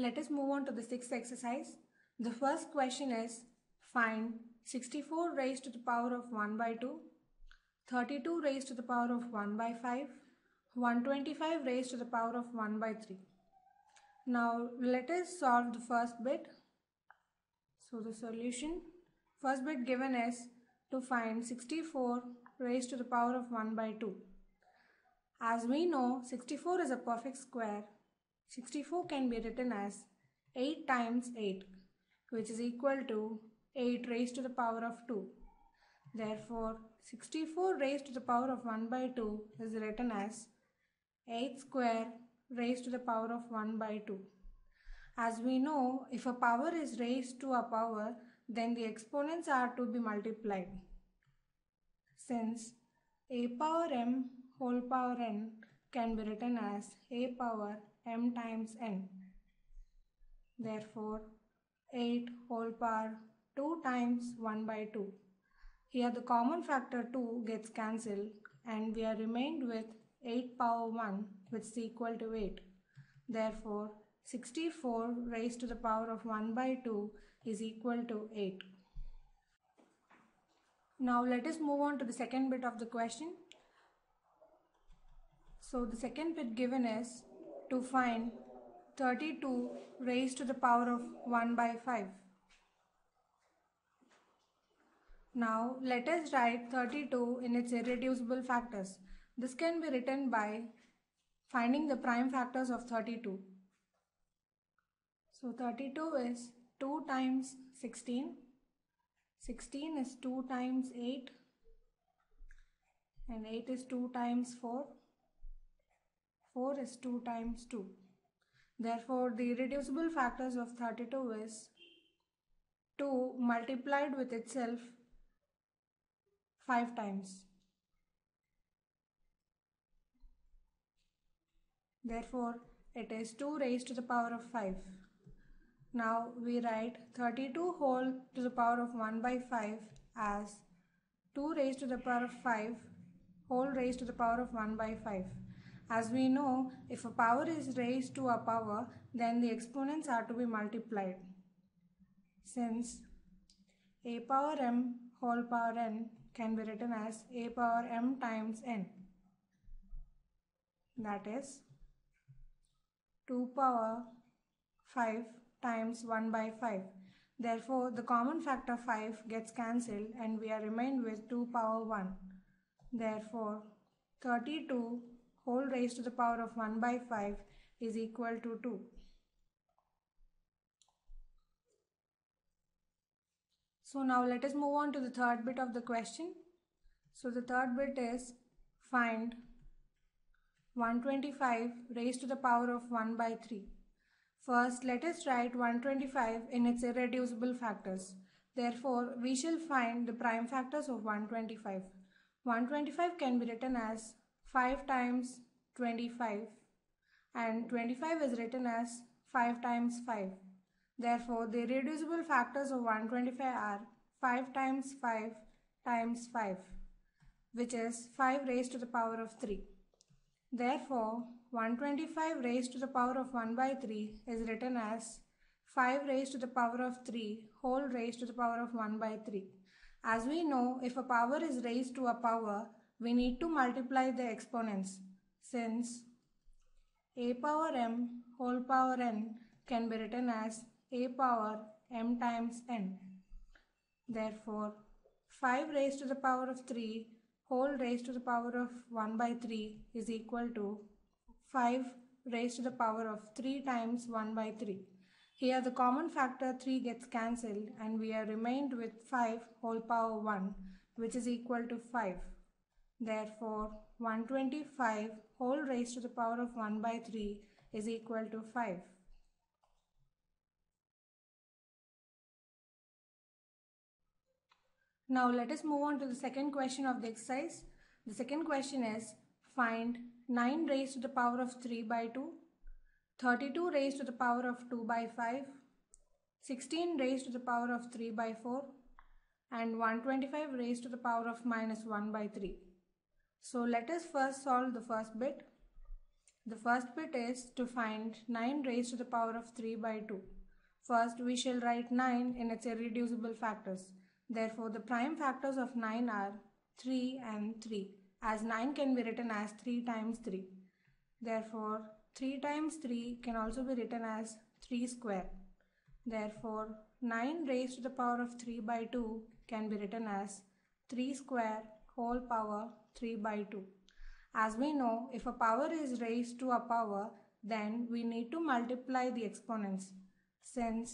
Let us move on to the sixth exercise. The first question is, find 64 raised to the power of 1 by 2, 32 raised to the power of 1 by 5, 125 raised to the power of 1 by 3. Now let us solve the first bit. So the solution, first bit given is to find 64 raised to the power of 1 by 2. As we know, 64 is a perfect square. 64 can be written as 8 times 8, which is equal to 8 raised to the power of 2. Therefore, 64 raised to the power of 1 by 2 is written as 8 square raised to the power of 1 by 2. As we know, if a power is raised to a power, then the exponents are to be multiplied. Since a power m whole power n can be written as a power m times n. Therefore, 8 whole power 2 times 1 by 2. Here the common factor 2 gets cancelled and we are remained with 8 power 1, which is equal to 8. Therefore, 64 raised to the power of 1 by 2 is equal to 8. Now let us move on to the second bit of the question. So the second bit given is to find 32 raised to the power of 1 by 5. Now let us write 32 in its irreducible factors. This can be written by finding the prime factors of 32. So 32 is 2 times 16, 16 is 2 times 8, and 8 is 2 times 4, 4 is 2 times 2. Therefore, the irreducible factors of 32 is 2 multiplied with itself 5 times. Therefore, it is 2 raised to the power of 5. Now we write 32 whole to the power of 1 by 5 as 2 raised to the power of 5 whole raised to the power of 1 by 5. As we know, if a power is raised to a power, then the exponents are to be multiplied. Since a power m whole power n can be written as a power m times n. That is 2 power 5 times 1 by 5. Therefore, the common factor 5 gets cancelled and we are remained with 2 power 1. Therefore, 32 whole raised to the power of 1 by 5 is equal to 2. So now let us move on to the third bit of the question. So the third bit is find 125 raised to the power of 1 by 3. First, let us write 125 in its irreducible factors. Therefore, we shall find the prime factors of 125. 125 can be written as 5 times 25, and 25 is written as 5 times 5. Therefore, the irreducible factors of 125 are 5 times 5 times 5, which is 5 raised to the power of 3. Therefore, 125 raised to the power of 1 by 3 is written as 5 raised to the power of 3 whole raised to the power of 1 by 3. As we know, if a power is raised to a power, we need to multiply the exponents. Since a power m whole power n can be written as a power m times n. Therefore, 5 raised to the power of 3 whole raised to the power of 1 by 3 is equal to 5 raised to the power of 3 times 1 by 3. Here the common factor 3 gets cancelled and we are remained with 5 whole power 1, which is equal to 5. Therefore, 125 whole raised to the power of 1 by 3 is equal to 5. Now let us move on to the second question of the exercise. The second question is find 9 raised to the power of 3 by 2, 32 raised to the power of 2 by 5, 16 raised to the power of 3 by 4, and 125 raised to the power of minus 1 by 3. So let us first solve the first bit. The first bit is to find 9 raised to the power of 3 by 2. First, we shall write 9 in its irreducible factors. Therefore, the prime factors of 9 are 3 and 3, as 9 can be written as 3 times 3. Therefore, 3 times 3 can also be written as 3 square. Therefore, 9 raised to the power of 3 by 2 can be written as 3 square whole power 3 by 2. As we know, if a power is raised to a power, then we need to multiply the exponents. Since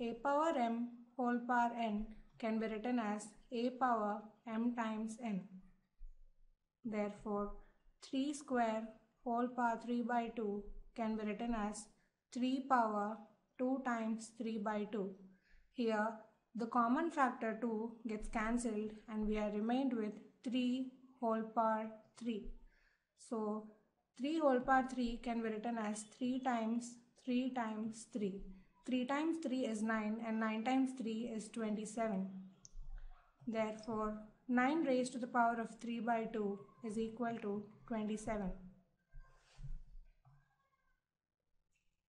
a power m whole power n can be written as a power m times n. Therefore, 3 square whole power 3 by 2 can be written as 3 power 2 times 3 by 2. Here, the common factor 2 gets cancelled and we are remained with 3 whole power 3. So, 3 whole power 3 can be written as 3 times 3 times 3. 3 times 3 is 9 and 9 times 3 is 27. Therefore, 9 raised to the power of 3 by 2 is equal to 27.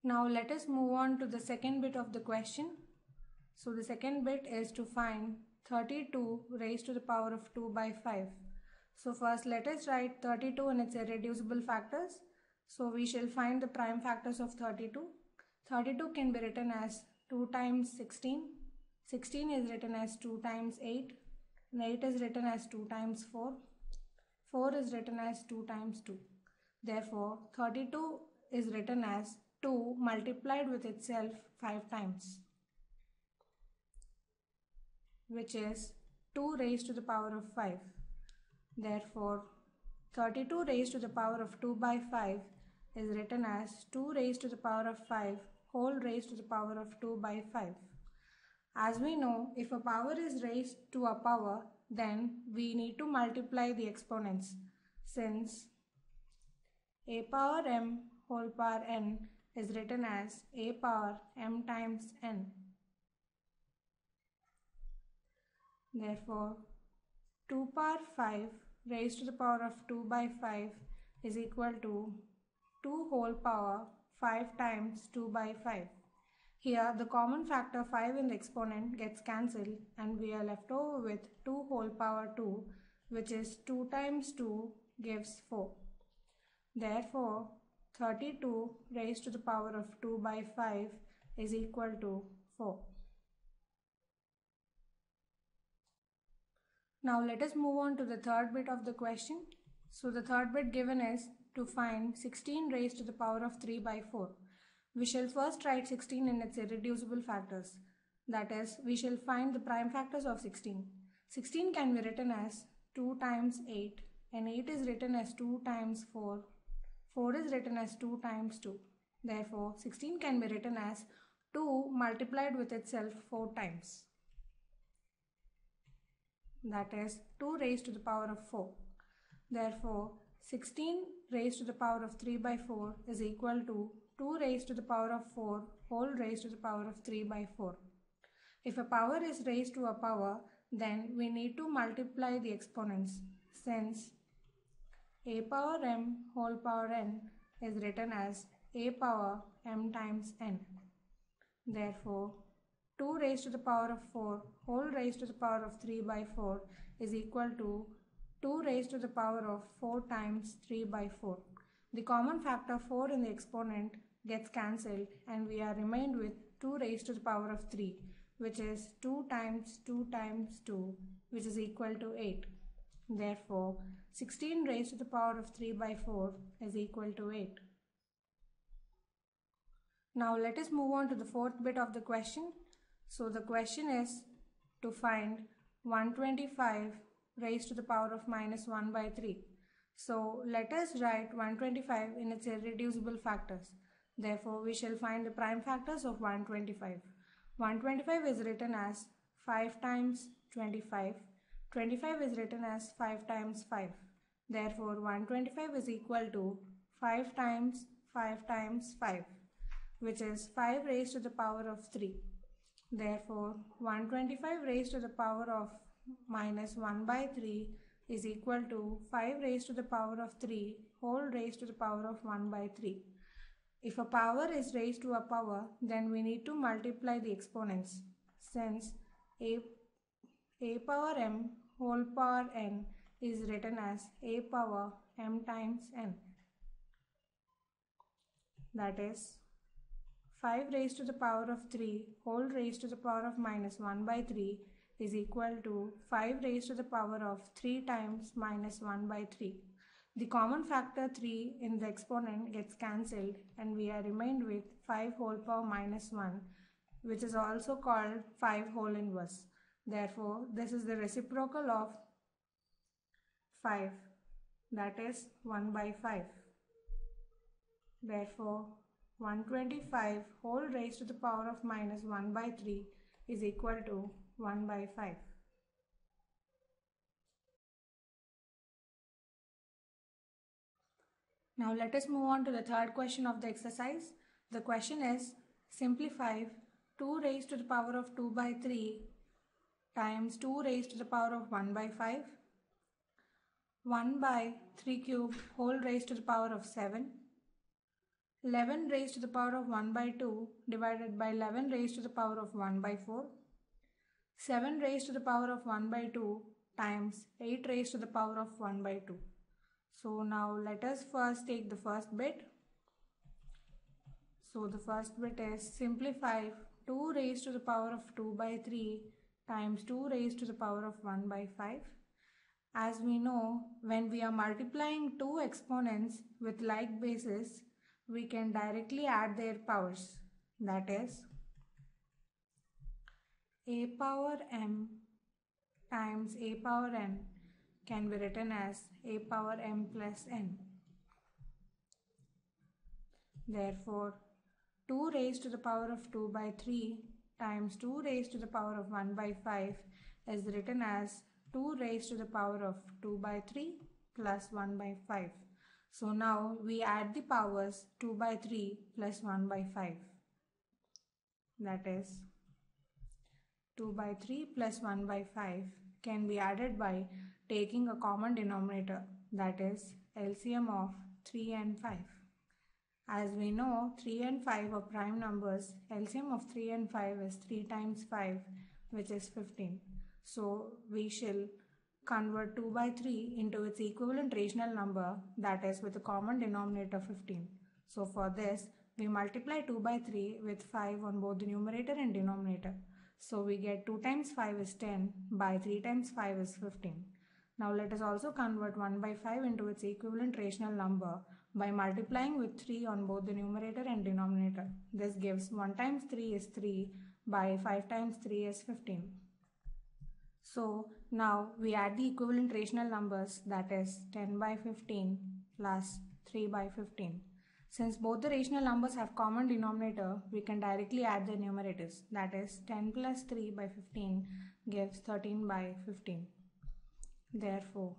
Now let us move on to the second bit of the question. So the second bit is to find 32 raised to the power of 2 by 5. So first let us write 32 in its irreducible factors. So we shall find the prime factors of 32. 32 can be written as 2 times 16. 16 is written as 2 times 8. And 8 is written as 2 times 4. 4 is written as 2 times 2. Therefore, 32 is written as 2 multiplied with itself 5 times, which is 2 raised to the power of 5. Therefore, 32 raised to the power of 2 by 5 is written as 2 raised to the power of 5 whole raised to the power of 2 by 5. As we know, if a power is raised to a power, then we need to multiply the exponents. Since a power m whole power n is written as a power m times n. Therefore, 2 power 5 raised to the power of 2 by 5 is equal to 2 whole power 5 times 2 by 5. Here, the common factor 5 in the exponent gets cancelled and we are left over with 2 whole power 2, which is 2 times 2 gives 4. Therefore, 32 raised to the power of 2 by 5 is equal to 4. Now let us move on to the third bit of the question. So the third bit given is to find 16 raised to the power of 3 by 4. We shall first write 16 in its irreducible factors. That is, we shall find the prime factors of 16. 16 can be written as 2 times 8 and 8 is written as 2 times 4. 4 is written as 2 times 2. Therefore, 16 can be written as 2 multiplied with itself 4 times. That is 2 raised to the power of 4. Therefore, 16 raised to the power of 3 by 4 is equal to 2 raised to the power of 4 whole raised to the power of 3 by 4. If a power is raised to a power, then we need to multiply the exponents. Since a power m whole power n is written as a power m times n. Therefore, 2 raised to the power of 4 whole raised to the power of 3 by 4 is equal to 2 raised to the power of 4 times 3 by 4. The common factor 4 in the exponent gets cancelled and we are remained with 2 raised to the power of 3, which is 2 times 2 times 2, which is equal to 8. Therefore, 16 raised to the power of 3 by 4 is equal to 8. Now let us move on to the fourth bit of the question. So the question is to find 125 raised to the power of minus 1 by 3. So let us write 125 in its irreducible factors. Therefore, we shall find the prime factors of 125. 125 is written as 5 times 25. 25 is written as 5 times 5. Therefore, 125 is equal to 5 times 5 times 5, which is 5 raised to the power of 3. Therefore, 125 raised to the power of minus 1 by 3 is equal to 5 raised to the power of 3 whole raised to the power of 1 by 3. If a power is raised to a power, then we need to multiply the exponents. Since a power m whole power n is written as a power m times n. That is 5 raised to the power of 3 whole raised to the power of minus 1 by 3 is equal to 5 raised to the power of 3 times minus 1 by 3. The common factor 3 in the exponent gets cancelled and we are remained with 5 whole power minus 1, which is also called 5 whole inverse. Therefore, this is the reciprocal of 5, that is 1 by 5. Therefore, 125 whole raised to the power of minus 1 by 3 is equal to 1 by 5. Now let us move on to the third question of the exercise. The question is, simplify 2 raised to the power of 2 by 3 times 2 raised to the power of 1 by 5, 1 by 3 cubed whole raised to the power of 7, 11 raised to the power of 1 by 2 divided by 11 raised to the power of 1 by 4, 7 raised to the power of 1 by 2 times 8 raised to the power of 1 by 2. So now let us first take the first bit. So the first bit is simplify 2 raised to the power of 2 by 3 times 2 raised to the power of 1 by 5. As we know, when we are multiplying two exponents with like bases, we can directly add their powers. That is a power m times a power n can be written as a power m plus n. Therefore, 2 raised to the power of 2 by 3 times 2 raised to the power of 1 by 5 is written as 2 raised to the power of 2 by 3 plus 1 by 5. So now we add the powers 2 by 3 plus 1 by 5. That is 2 by 3 plus 1 by 5 can be added by taking a common denominator, that is LCM of 3 and 5. As we know, 3 and 5 are prime numbers. LCM of 3 and 5 is 3 times 5, which is 15. So we shall convert 2 by 3 into its equivalent rational number, that is with a common denominator 15. So for this, we multiply 2 by 3 with 5 on both the numerator and denominator. So we get 2 times 5 is 10 by 3 times 5 is 15. Now let us also convert 1 by 5 into its equivalent rational number by multiplying with 3 on both the numerator and denominator. This gives 1 times 3 is 3 by 5 times 3 is 15. So now we add the equivalent rational numbers, that is 10 by 15 plus 3 by 15. Since both the rational numbers have common denominator, we can directly add their numerators, that is 10 plus 3 by 15 gives 13 by 15. Therefore,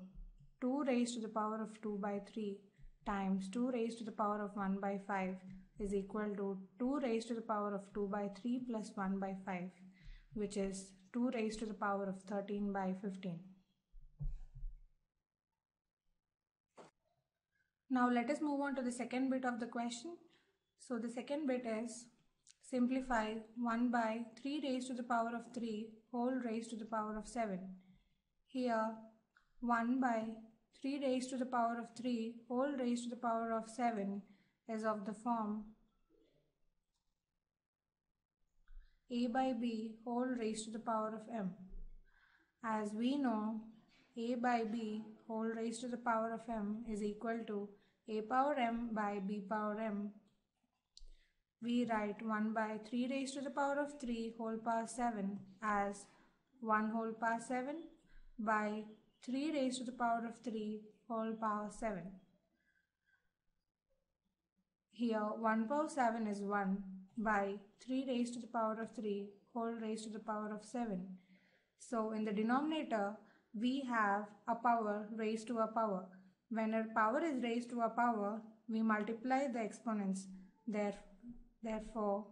2 raised to the power of 2 by 3 times 2 raised to the power of 1 by 5 is equal to 2 raised to the power of 2 by 3 plus 1 by 5, which is 2 raised to the power of 13 by 15. Now let us move on to the second bit of the question. So the second bit is simplify 1 by 3 raised to the power of 3 whole raised to the power of 7. Here 1 by 3 raised to the power of 3 whole raised to the power of 7 is of the form a by b whole raised to the power of m. As we know, a by b whole raised to the power of m is equal to a power m by b power m. We write 1 by 3 raised to the power of 3 whole power 7 as 1 whole power 7 by 3 raised to the power of 3 whole power 7. Here 1 power 7 is 1 by 3 raised to the power of 3 whole raised to the power of 7. So in the denominator we have a power raised to a power. When a power is raised to a power, we multiply the exponents. Therefore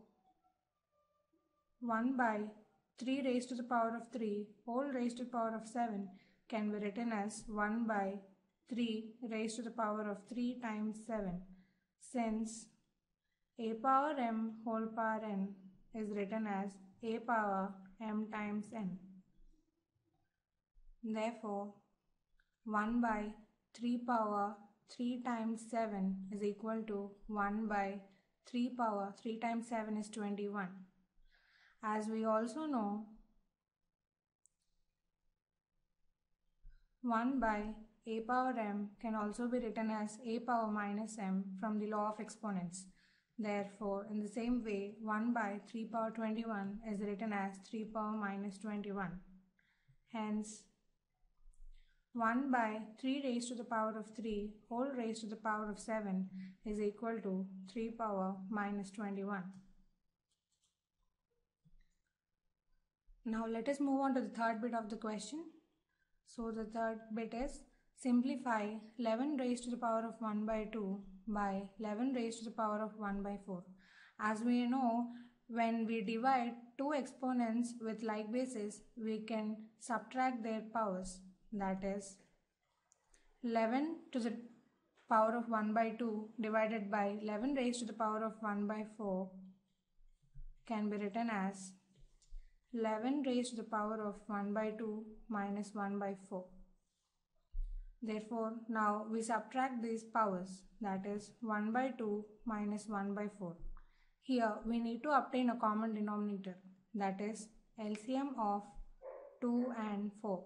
1 by 3 raised to the power of 3 whole raised to the power of 7 can be written as 1 by 3 raised to the power of 3 times 7, since a power m whole power n is written as a power m times n. Therefore, 1 by 3 power 3 times 7 is equal to 1 by 3 power 3 times 7 is 21. As we also know, 1 by a power m can also be written as a power minus m from the law of exponents. Therefore, in the same way, 1 by 3 power 21 is written as 3 power minus 21. Hence, 1 by 3 raised to the power of 3 whole raised to the power of 7 is equal to 3 power minus 21. Now let us move on to the third bit of the question. So the third bit is, simplify 11 raised to the power of 1 by 2 by 11 raised to the power of 1 by 4. As we know, when we divide two exponents with like bases, we can subtract their powers. That is, 11 to the power of 1 by 2 divided by 11 raised to the power of 1 by 4 can be written as 11 raised to the power of 1 by 2 minus 1 by 4. Therefore, now we subtract these powers, that is 1 by 2 minus 1 by 4. Here we need to obtain a common denominator, that is LCM of 2 and 4.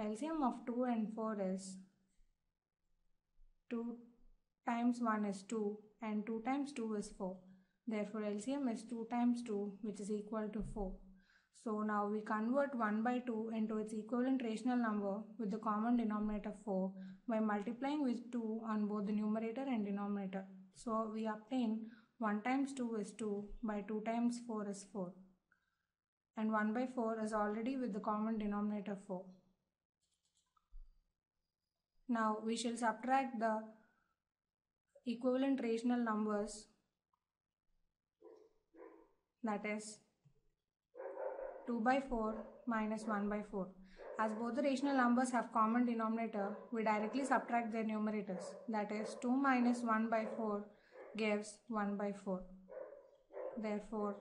LCM of 2 and 4 is 2 times 1 is 2 and 2 times 2 is 4. Therefore, LCM is 2 times 2, which is equal to 4. So now we convert 1 by 2 into its equivalent rational number with the common denominator 4 by multiplying with 2 on both the numerator and denominator. So we obtain 1 times 2 is 2 by 2 times 4 is 4. And 1 by 4 is already with the common denominator 4. Now we shall subtract the equivalent rational numbers, that is 2 by 4 minus 1 by 4. As both the rational numbers have common denominator, we directly subtract their numerators. That is 2 minus 1 by 4 gives 1 by 4. Therefore,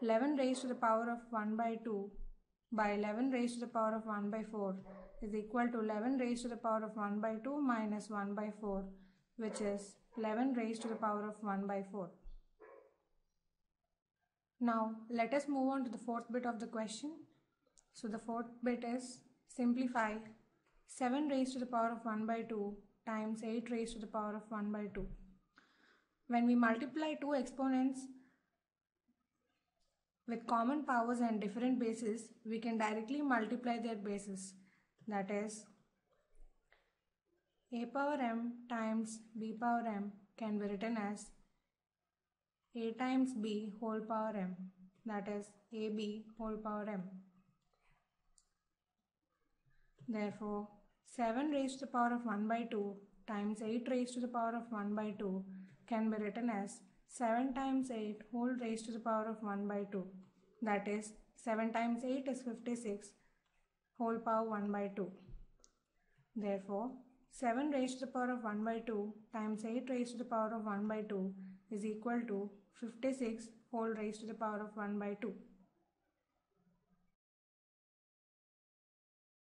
11 raised to the power of 1 by 2 by 11 raised to the power of 1 by 4 is equal to 11 raised to the power of 1 by 2 minus 1 by 4, which is 11 raised to the power of 1 by 4. Now let us move on to the fourth bit of the question. So the fourth bit is, simplify 7 raised to the power of 1 by 2 times 8 raised to the power of 1 by 2. When we multiply two exponents with common powers and different bases, we can directly multiply their bases. That is, a power m times b power m can be written as a times b whole power m, that is ab whole power m. Therefore, 7 raised to the power of 1 by 2 times 8 raised to the power of 1 by 2 can be written as 7 times 8 whole raised to the power of 1 by 2, that is 7 times 8 is 56 whole power 1 by 2. Therefore, 7 raised to the power of 1 by 2 times 8 raised to the power of 1 by 2 is equal to 56 whole raised to the power of 1 by 2.